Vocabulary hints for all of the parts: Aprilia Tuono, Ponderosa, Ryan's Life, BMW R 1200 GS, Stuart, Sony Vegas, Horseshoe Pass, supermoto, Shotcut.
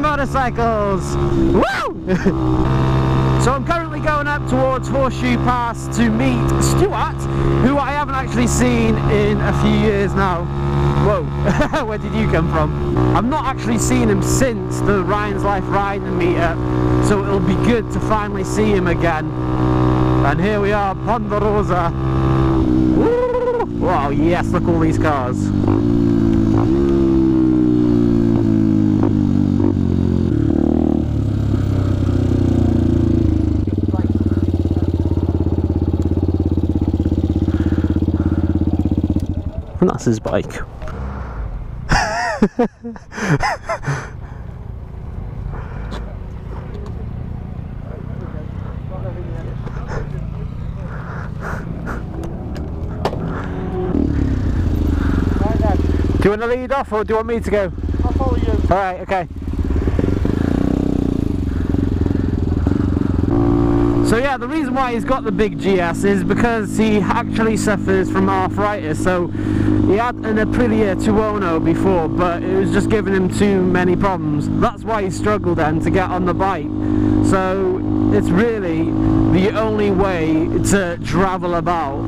motorcycles. Woo! So I'm currently going up towards Horseshoe Pass to meet Stuart, who I haven't actually seen in a few years now. Whoa, where did you come from? I've not actually seen him since the Ryan's Life riding meetup, so it'll be good to finally see him again. And here we are, Ponderosa. Wow, yes, look at all these cars. And that's his bike. Do you want to lead off or do you want me to go? I'll follow you. Alright, okay. So yeah, the reason why he's got the big GS is because he actually suffers from arthritis. So he had an Aprilia Tuono before, but it was just giving him too many problems. That's why he struggled then to get on the bike. So it's really the only way to travel about.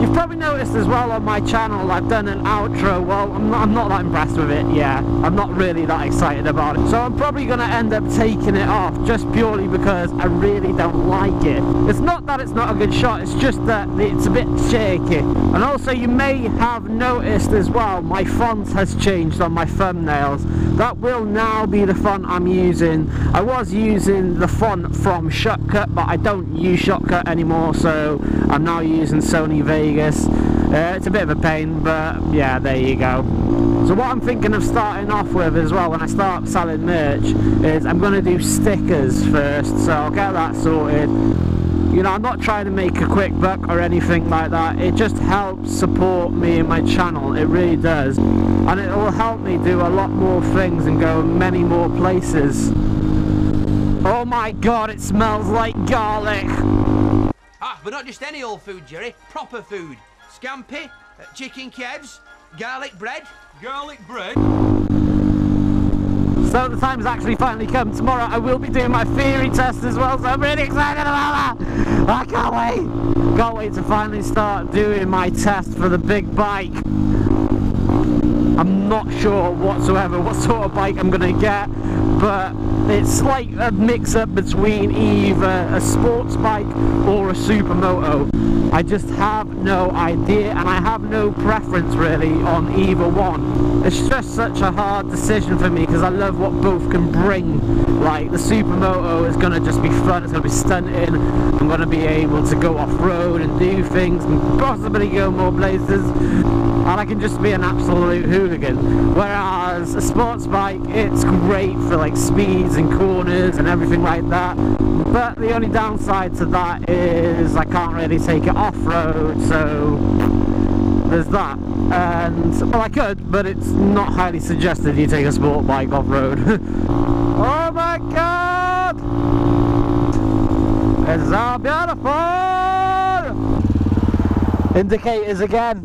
You've probably noticed as well on my channel I've done an outro. Well, I'm not that impressed with it, yeah. I'm not really that excited about it. So I'm probably going to end up taking it off just purely because I really don't like it. It's not that it's not a good shot, it's just that it's a bit shaky. And also you may have noticed as well, my font has changed on my thumbnails. That will now be the font I'm using. I was using the font from Shotcut, but I don't use Shotcut anymore, so I'm now using Sony Vegas. It's a bit of a pain, but yeah, there you go. So what I'm thinking of starting off with as well when I start selling merch is I'm going to do stickers first, so I'll get that sorted. You know, I'm not trying to make a quick buck or anything like that, it just helps support me and my channel, it really does. And it will help me do a lot more things and go many more places. Oh my god, it smells like garlic! Ah, but not just any old food, Jerry, proper food. Scampi, chicken kebabs, garlic bread. Garlic bread? So the time has actually finally come. Tomorrow I will be doing my theory test as well, so I'm really excited about that! I can't wait! Can't wait to finally start doing my test for the big bike. I'm not sure whatsoever what sort of bike I'm going to get, but it's like a mix-up between either a sports bike or a supermoto. I just have no idea and I have no preference really on either one. It's just such a hard decision for me because I love what both can bring. Like the supermoto is going to just be fun, it's going to be stunting, I'm going to be able to go off-road and do things and possibly go more places, and I can just be an absolute hooligan. Whereas a sports bike, it's great for like speeds and corners and everything like that, but the only downside to that is I can't really take it off-road, so there's that. And well, I could, but it's not highly suggested you take a sport bike off-road. Oh my god! It's so beautiful! Indicators again.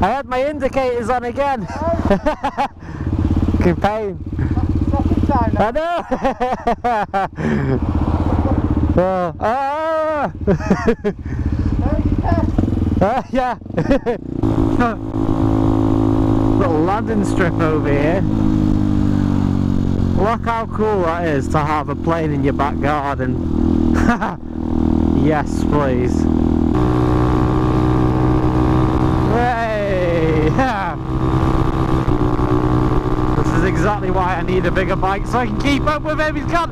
I had my indicators on again. Good pain. I know. Oh. Oh. Yeah. Little landing strip over here. Look how cool that is to have a plane in your back garden. Yes, please. Exactly why I need a bigger bike, so I can keep up with him. He's gone.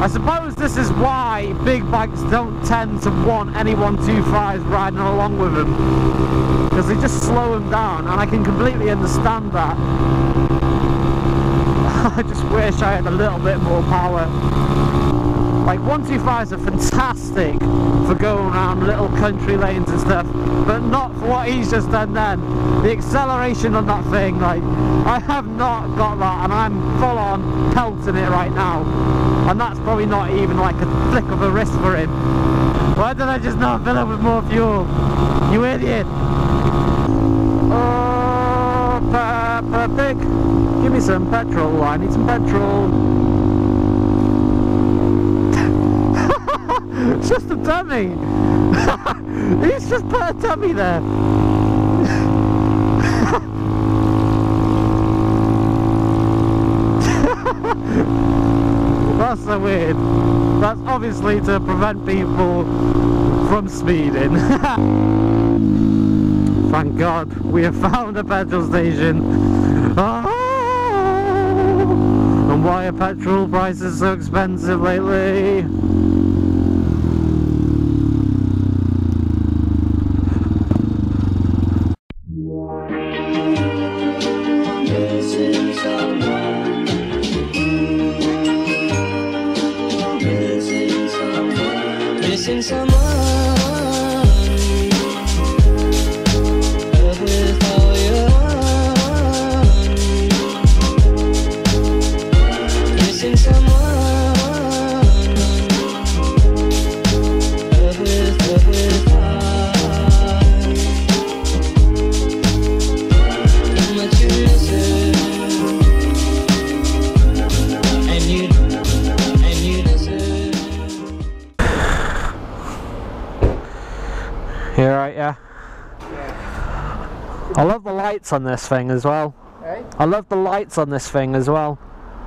I suppose this is why big bikes don't tend to want any 125s riding along with them, because they just slow them down, and I can completely understand that. I just wish I had a little bit more power. Like 125s are fantastic for going around little country lanes and stuff, but not for what he's just done then. The acceleration on that thing, like, I have not got that, and I'm full on pelting it right now. And that's probably not even like a flick of a wrist for him. Why did I just not fill it with more fuel? You idiot! Oh, Perfect. Give me some petrol. I need some petrol. It's just a dummy. He's just put a dummy there. That's so weird. That's obviously to prevent people from speeding. Thank God we have found a petrol station. Oh, and why are petrol prices so expensive lately? I love the lights on this thing as well. Eh? I love the lights on this thing as well.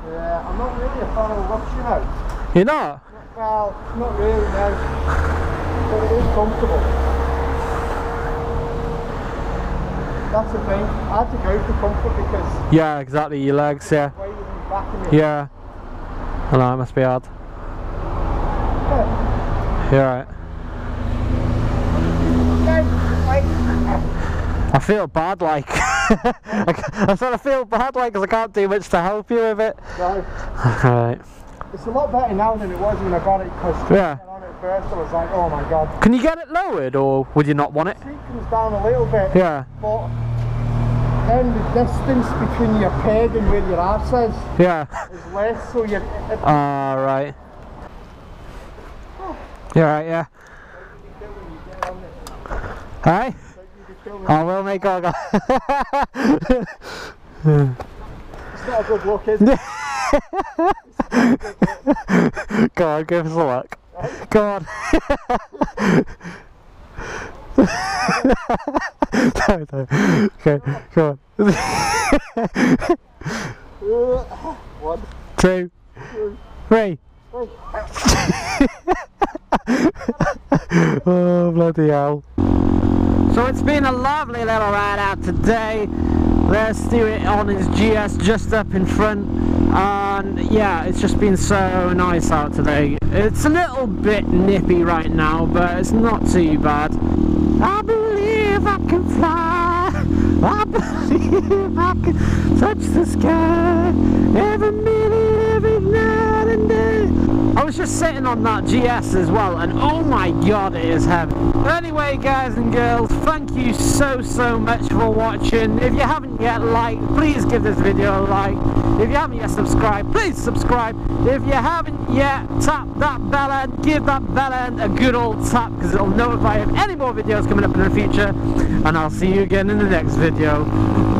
Yeah, I'm not really a fan of lux, you know. You're not? Well, not really, no. But it is comfortable. That's the thing. I had to go for comfort because... Yeah, exactly, your legs, yeah. Yeah. I know, it must be hard. Yeah. You're right. I feel bad, like, I sort of feel bad, like, because I can't do much to help you with it. No. Alright. It's a lot better now than it was when I got it, because yeah. When I got it first, I was like, oh my God. Can you get it lowered, or would you not want it? The seat comes down a little bit. Yeah. But then the distance between your peg and where your arse is. Yeah. Is less, so you're... Alright. Oh. You're right, yeah. Alright? I will make all go. It's not a good look, is it? Go on, give us a look. Right? Go on. No. Okay, go on. 1, 2, 3. Oh, bloody hell. So it's been a lovely little ride out today. There's Stuart on his GS just up in front, and yeah, it's just been so nice out today. It's a little bit nippy right now, but it's not too bad. I believe I can fly. I believe I can touch the sky. Every minute, every night and day. I was just sitting on that GS as well, and oh my God, it is heavy. Anyway, guys and girls, thank you so much for watching. If you haven't yet liked, please give this video a like. If you haven't yet subscribed, please subscribe. If you haven't yet, tap that bell and give that bell end a good old tap, because it'll notify you of any more videos coming up in the future. And I'll see you again in the next video.